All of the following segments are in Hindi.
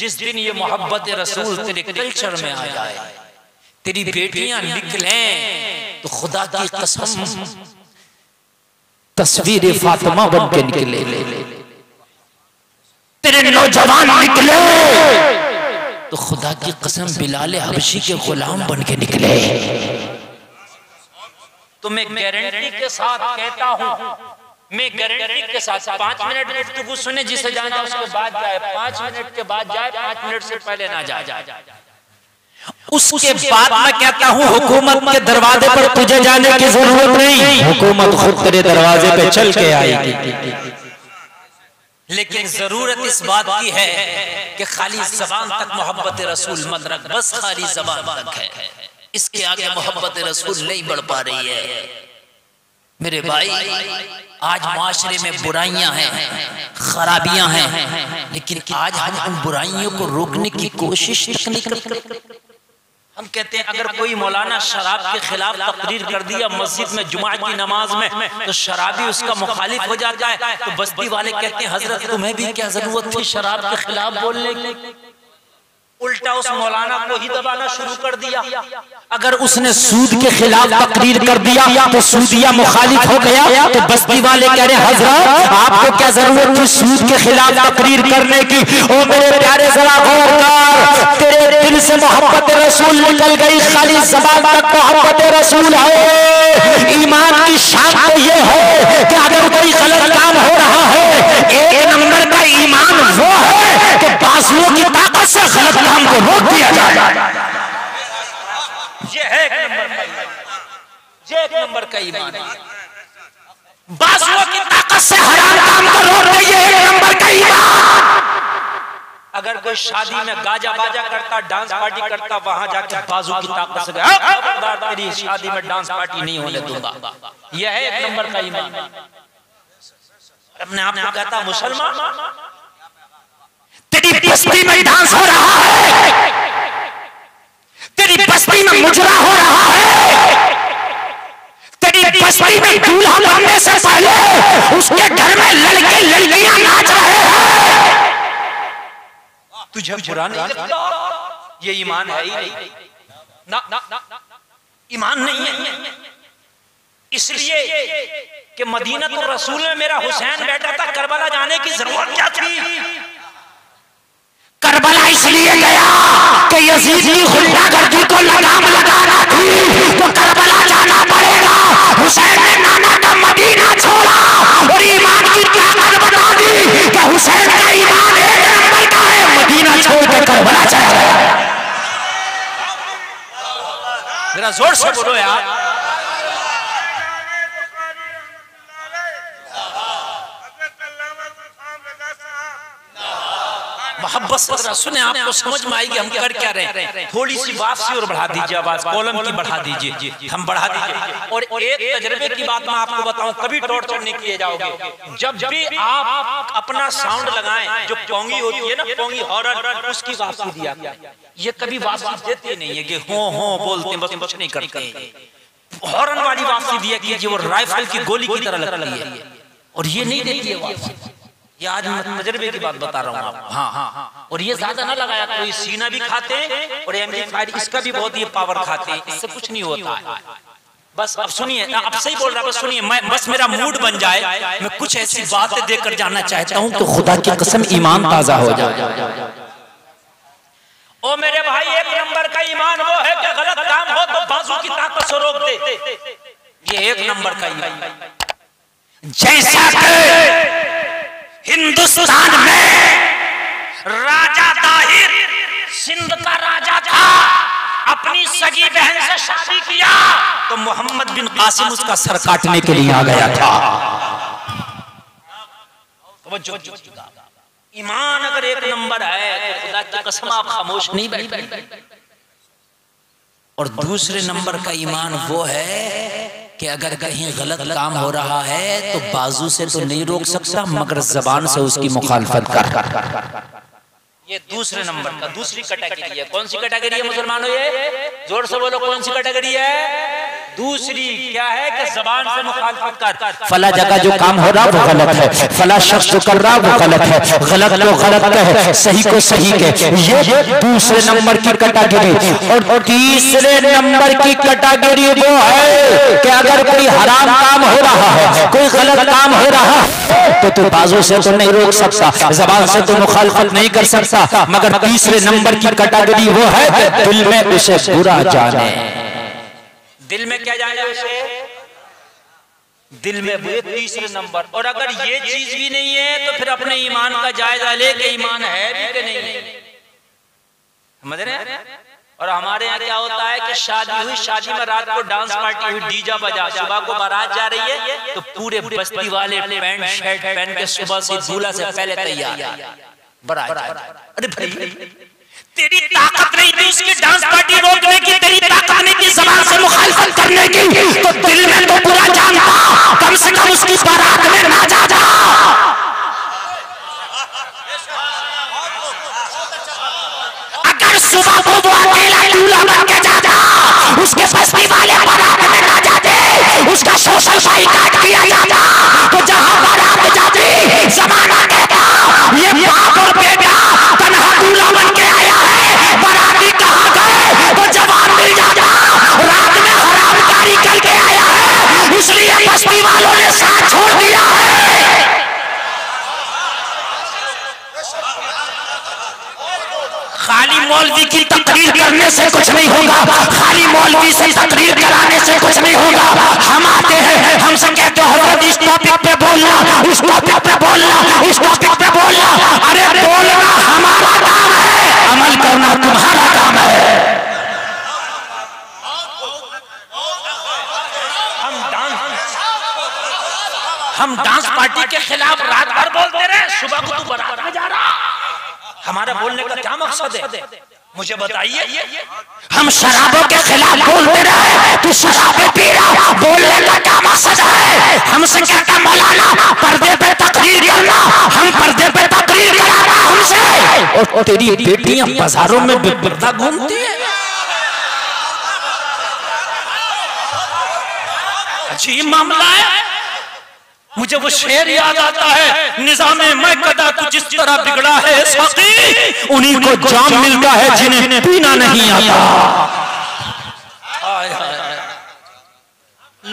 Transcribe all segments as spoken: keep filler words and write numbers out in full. जिस दिन ये मोहब्बत रसूल तेरे कल्चर में आ जाए, तेरी बेटियां निकलें तो खुदा की कसम तस्वीर फातिमा बन के निकले, तेरे नौजवान निकले तो खुदा की कसम बिलाल हबशी के गुलाम बन के निकले। तो मैं गारंटी के साथ कहता हूँ, मैं गारंटी के साथ पाँच मिनट गुफ्तगू सुने, जिसे जाना उसके बाद जाए, पाँच मिनट के बाद जाए, पाँच मिनट से पहले ना जाए। उसके बाद मैं कहता हूँ हुकूमत के दरवाजे पर तुझे जाने की जरूरत नहीं, हुकूमत खुद तेरे दरवाजे पे चल के आएगी। लेकिन जरूरत इस बात की है कि खाली जबान तक मोहब्बत रसूल मत रख, बस खाली जबान तक है, इसके आगे मोहब्बत रसूल नहीं बढ़ पा रही है। मेरे भाई, आज माशरे में बुराइयां हैं, खराबियां हैं, लेकिन आज हम उन बुराइयों को रोकने की कोशिश तक नहीं करते। हम कहते हैं अगर कोई मौलाना शराब के खिलाफ तकरीर कर दिया मस्जिद में जुमा की नमाज में तो शराबी उसका मुखालिफ हो जाता है, तो बस्ती वाले कहते हैं हजरत तुम्हें भी क्या जरूरत थी शराब के खिलाफ बोलने की, उल्टा उस मौलाना को ही दबाना शुरू कर दिया। अगर उसने सूद के खिलाफ तकरीर कर दिया तो सूदिया मुखालिफ हो गया, तो बस्ती वाले कह रहे हजरत आपको क्या जरूरत थी सूद के खिलाफ तकरीर करने की। ओ मेरे प्यारे, जरा गौर कर, तेरे दिल से मोहब्बत रसूल निकल गई, खाली ज़बान तक मोहब्बत रसूल है। ईमान की शान तो ये है कि अगर कोई गलत काम हो रहा है, एक नंबर का ईमान वो है कि बाजुओं की ताकत से गलत काम को रोक दिया जाए, ये है एक नंबर का ईमान, ये एक नंबर का ईमान है। बाजुओं की ताकत से हराम काम को रोकना ये एक नंबर का ईमान। अगर कोई शादी में गाजा, गाजा बाजा करता, डांस पार्टी करता, वहां जाकर बाजू की ताकत से खबरदार तेरी शादी में डांस पार्टी नहीं होने दूंगा, यह है एक नंबर का ईमान। अपने आप को कहता मुसलमान, तेरी बस्ती में डांस हो रहा है, तेरी बस्ती में मुजरा हो रहा है, तेरी बस्ती में दूल्हा बनने से पहले उसके घर में लड़के लड़कियां नाच रहे हैं, तुझे बुरा नहीं लगता, ये ईमान है ही नहीं ना, ईमान नहीं है। इसलिए कि मदीना तो रसूल में मेरा हुसैन बैठा था, करबला जाने की जरूरत क्या थी। करबला इसलिए गया कि यजीद की गुंडागर्दी को लगाम लगाना थी, तो करबला जाना पड़ेगा। हुसैन ने नाना का मदीना छोड़ा और ईमान की ताकत बता दी कि हुसैन का ईमान है, मदीना छोड़कर करबला चला गया। जरा जोर से बोलो यार, मोहब्बत से सुने, आपको समझ में आएगी हम कर क्या रहे हैं। थोड़ी सी वापसी और बढ़ा दीजिए आवाज, कॉलम की बढ़ा दीजिए, हम बढ़ा दीजिए। और एक तजर्बे की बात मैं आपको बताऊं, कभी टॉर्चर नहीं किए जाओगे। जब भी आप अपना साउंड लगाएं, जो पोंगी होती है ना, पोंगी हॉरर, उसकी वापसी दिया ये कभी वापसी देती नहीं है कि हो हो बोलते बस कुछ नहीं करते। हॉरन वाली वापसी दिया कीजिए, वो राइफल की गोली की तरह लगती है और ये नहीं देती है वापसी। ये आज मैं तजर्बे की बात बता रहा हूँ आप। हाँ हाँ हाँ। और ये ज्यादा ना लगाया, कोई सीना भी खाते हैं और एमजीफाइड इसका भी बहुत ही पावर खाते हैं, इससे कुछ नहीं होता है। बस अब सुनिए, अब सही बोल रहा हूँ, बस सुनिए, मैं बस मेरा मूड बन जाए, मैं कुछ ऐसी बातें देकर जाना चाहता हूँ तो खुदा की कसम ईमान ताजा हो जाए। ओ मेरे भाई, एक नंबर का ईमान वो है कि गलत काम हो तो बाजू की ताकत से रोक दे, ये एक नंबर का ईमान। जैसा हिंदुस्तान में राजा ताहिर, सिंध का राजा था, अपनी सगी बहन से शादी किया तो मोहम्मद बिन कासिम उसका सर काटने के लिए आ गया था। ईमान अगर एक नंबर है तो खुदा की कसम आप खामोश नहीं बैठे। और दूसरे नंबर का ईमान वो है कि अगर कहीं गलत काम हो रहा है तो बाजू से तो नहीं रोक सकता, मगर जबान से उसकी मुखालफत कर। ये दूसरे नंबर का, दूसरी कैटेगरी है। कौन सी कैटेगरी है मुसलमानों? ये जोर से बोलो, कौन सी कैटेगरी है? दूसरी क्या है कि ज़बान से मुखालफत कर, फला जगह जो काम हो रहा वो गलत है, फला शख्स जो कर रहा वो गलत है, गलत को गलत कहे, सही को सही कहे, ये दूसरे नंबर की कैटेगरी। और तीसरे नंबर की कैटेगरी वो है कि अगर कोई हराम काम हो रहा है, कोई गलत काम हो रहा है तो तू बाजू से तो नहीं रोक सकता, जबान से तो मुखालफत नहीं कर सकता, मगर तीसरे नंबर की कैटेगरी वो है कि दिल में उसे बुरा जाने, दिल में क्या जाने उसे, दिल में बुरे, तीसरे नंबर। और अगर ये चीज भी नहीं है तो फिर अपने ईमान का जायजा ले के ईमान है भी कि नहीं है, समझ रहे हैं। और हमारे यहाँ क्या होता है कि शादी हुई, शादी में रात को डांस पार्टी हुई, डीजा बजा, सुबह को बारात जा रही है तो पूरे बस्ती वाले पैंट शर्ट पहन के सुबह से दूल्हा से पहले तैयार, बारात। अरे भाई तेरी ताकत नहीं थी उसकी डांस पार्टी रोकने की, तेरी ताकत नहीं थी ज़बान से मुखालफत करने की, तो दिल में तो बुरा जानता, कम से कम उसकी बारात में ना जा जा। अगर सुबह को वो अकेला दूल्हा बन के जा जा, उसके बस्ती वाले बारात में ना जाते, उसका सोशल फाई काट दिया जाता, तो जहाँ बारात जाती जमाना कहता ये बाप और बेटा तन्हा दूल्हा बन के आया है, बराती कहाँ गए, तो जवाब मिल जाता रात में हरामकारी करके आया है, इसलिए बस्ती वालों ने साथ छोड़ दिया है। खाली मौलवी की तकरीर करने से कुछ नहीं होगा, खाली मौलवी से तकरीर कराने से कुछ नहीं होगा। हम आते हैं, हमसे कहते हो इस टॉपिक पे बोलना, इस टॉपिक पे बोलना, इस टॉपिक पे बोलना, अरे बोलना हमारा काम है, अमल करना तुम्हारा काम है। हम डांस हम डांस पार्टी के खिलाफ रात भर बोलते रहे, सुबह को तू बारात में जा रहा, हमारा बोलने का क्या मकसद है मुझे बताइए। हम शराबों के खिलाफ बोलते रहे, तू शराबे पी रहा, बोलने का क्या मकसद है। हमसे कहता मौलाना पर्दे पे तकरीर करना, हम पर्दे पे तकरीर करा रहा हमसे, और तेरी बेटियां बाजारों में बेपर्दा घूमती है। अजीब मामला है, मुझे वो शेर याद आता है, निजामे मैं कदा तू जिस तरह बिगड़ा है साकी, उन्हीं को जाम मिलता है जिन्हें पीना नहीं आता।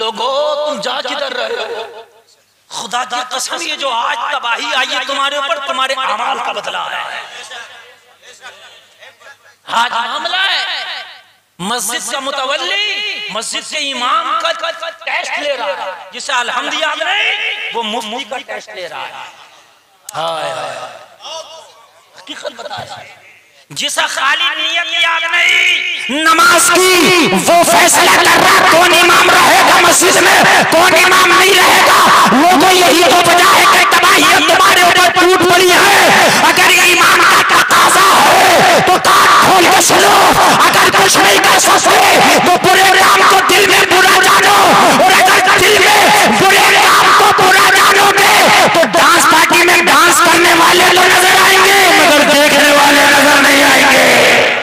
लोगों तुम जा किधर रहे हो, खुदा की कसम ये जो आज तबाही आई है तुम्हारे ऊपर, तुम्हारे अमाल का बदला है। आज मामला है मस्जिद का मुतवल्ली, मस्जिद के इमाम का टेस्ट ले रहा है, जिसे अलहमदिया नहीं वो मुफ्ती का टेस्ट ले रहा है। हाय हाय हकीकत बता रहा है, जिसे खाली नियत याद नहीं नमाज की, वो फैसला कर रहा है कौन इमाम रहेगा मस्जिद में, कौन इमाम नहीं रहेगा। लोगों यही तो वजह है कि तबाही तुम्हारे ऊपर टूट पड़ी है। अगर ये इमाम का तकाजा है तो कान खोल के सुनो, अगर कुछ नहीं कर सकते तो बुरे नाम को दिल में बुरा जानो, और अगर दिल में बुरे नाम को बुरा जानोगे तो डांस पार्टी में डांस करने वाले लोग नजर आएंगे मगर देखने वाले नजर नहीं आएंगे।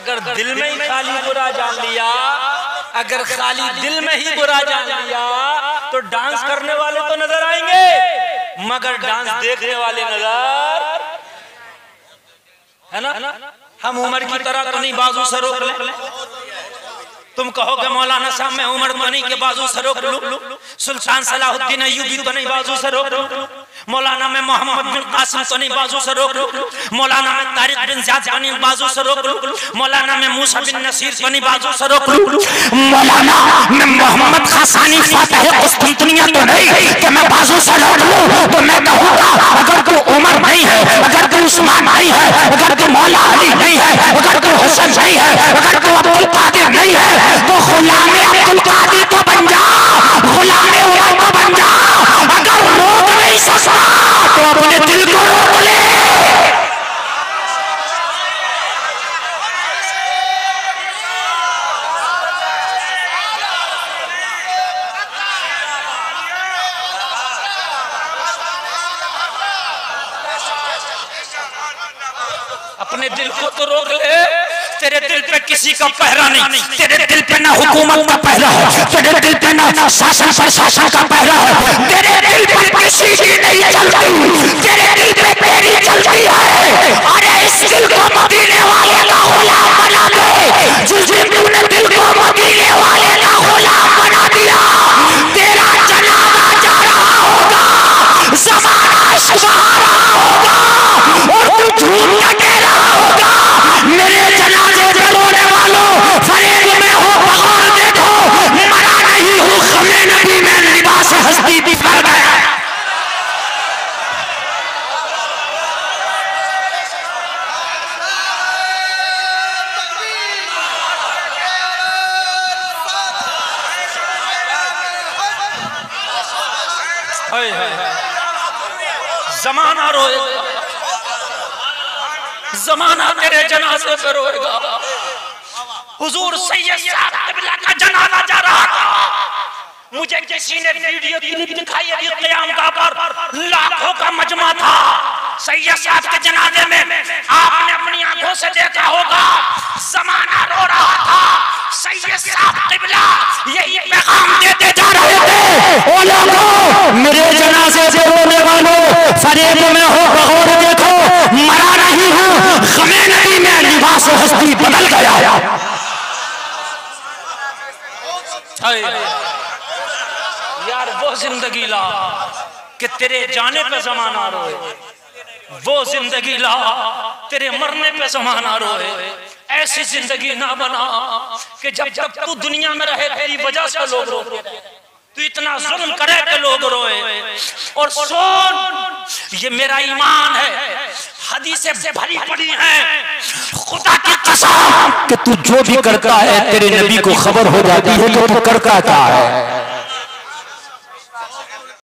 अगर दिल में ही खाली बुरा जान लिया, अगर खाली दिल में ही बुरा जान लिया तो डांस करने वाले तो नजर आएंगे मगर डांस देखने वाले नजर है ना। हम उमर की तरह तो नहीं बाजू से रोक लें, तुम कहोगे मौलाना साहब मैं उमर तो नहीं के बाजू से रोक लूं, सुल्तान सलाहुद्दीन अय्यूबी तो नहीं बाजू से रोक लूं, मौलाना मैं मोहम्मद बिन कासिम तो नहीं बाजू से रोक लूं, मौलाना मैं तारिक बिन ज़ियाद तो नहीं बाजू से रोक लूं, मौलाना मैं मूसा बिन नसीर तो नहीं बाजू से रोक लूं, मौलाना मैं मोहम्मद खसानी फातह कुस्तुंतनिया तो नहीं कि मैं बाजू से रोक लूं। तो मैं कहूंगा अगर तू उमर नहीं है, अगर तू उस्मान नहीं है, अगर तू मौला अली नहीं है, अगर तू हुसैन नहीं है, अगर तू अब्दुल कादिर नहीं है, तो गुलामे अब्दुल कादिर तो बन जा, गुलामे उमर तो बन जा। अगर रोक नहीं सका तो अपने दिल को रोक ले। अपने दिल को तो रोक ले, तेरे दिल पे किसी का पहरा नहीं, तेरे दिल पे ना हुकूमत का पहरा है, तेरे दिल पे ना शासन प्रशासन का पहरा है, तेरे दिल पे किसी की नहीं चलती, तेरे दिल पे मेरी चलती है। अरे इस दिल को मदीने वाले का गुलाम बना दे, जिस दिन तूने दिल को मदीने वाले का गुलाम बना दिया, तेरा जनाजा जा रहा होगा, ज़माना सुहा रहा होगा, और तू झूठ का कह रहा होगा। मेरे जनाजे पे रोने वालों, फरेब में हो बहार देखो, मरा नहीं हूँ खमे नबी में लिबास हस्ती भी भर गया। जमाना रोएगा, जमाना तेरे जनाजे पे रोएगा। हुजूर सैयद साहब का जनाजा जा रहा था, मुझे किसी ने वीडियो क्लिप दिखाई, अभी क़याम का पर लाखों का मजमा था। सैयद साहब के जनाजे में आपने अपनी आंखों से देखा होगा, जमाना रो रहा था। सैयद साहब क़िबला यही पैगाम देते जा रहे थे, ओ लोगों मेरे जनाजे से रोने वालों, फरेब में हो बगौर देखो, मरा नहीं हूँ ग़मे नबी में लिबास हस्ती बदल गया। यार वो जिंदगी ला कि तेरे जाने पे जमाना रोए, वो जिंदगी ला तेरे मरने पे जमाना रोए। ऐसी जिंदगी ना बना कि जब जब तू दुनिया में रहे तेरी वजह से लोग रोए, तू इतना जुल्म करे कि लोग रोए। और सुन, ये मेरा ईमान है, हदीसें से भरी पड़ी हैं, खुदा की कसम कि तू जो भी करता है तेरे नबी को खबर हो जाती है कि तू करता क्या है।